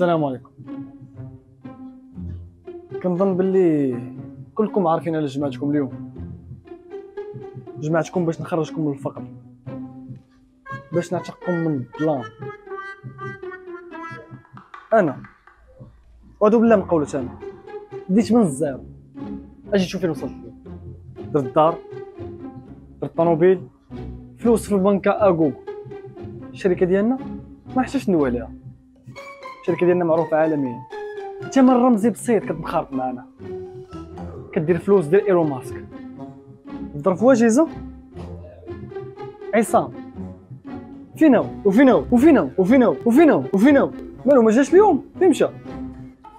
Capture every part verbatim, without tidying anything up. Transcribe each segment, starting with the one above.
السلام عليكم. كنظن باللي كلكم عارفين على جماعتكم اليوم. جماعتكم باش نخرجكم من الفقر، باش نعتقكم من الظلام. انا وادو بالله من قولت، انا بديت من الزيرو. اجي تشوف فين وصلت. درت الدار، درت الطوموبيل، فلوس في البنكة اكوك. الشركة ديالنا ما حتاش ندوي عليها، الشركة ديالنا معروفة عالميا. ثمن رمزي بسيط كتنخرط معنا، كدير فلوس ديال ايلون ماسك. الظرف واجهزة. عصام فين هو وفين هو وفين هو وفين هو وفين هو وفين هو مالو؟ ما جاش اليوم، فين مشى؟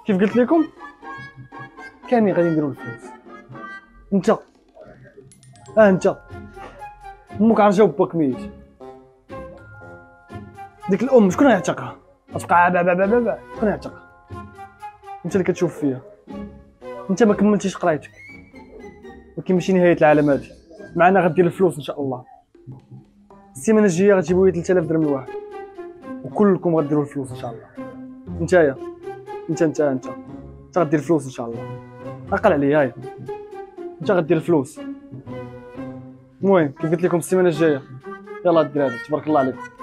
كيف قلت لكم كاني غادي نديرو الفلوس. انت اه انت امك عرجه وباك ميت. ديك الام شكون غيعتقها؟ غتبقى با با با با شكون غيعتقها؟ انت اللي كتشوف فيها. انت ما كملتيش قرايتك، ولكن ماشي نهايه العالم هادي. معنا غدير الفلوس ان شاء الله. السيمانه الجايه غتجيبوا لي ثلاثة آلاف درهم الواحد، وكلكم غديروا الفلوس ان شاء الله. نتايا انت انت انت انت غدير الفلوس ان شاء الله. اقل عليا هاي، انت غدير الفلوس. المهم كيف قلت لكم السيمانه الجايه يلاه دير هذا. تبارك الله عليكم.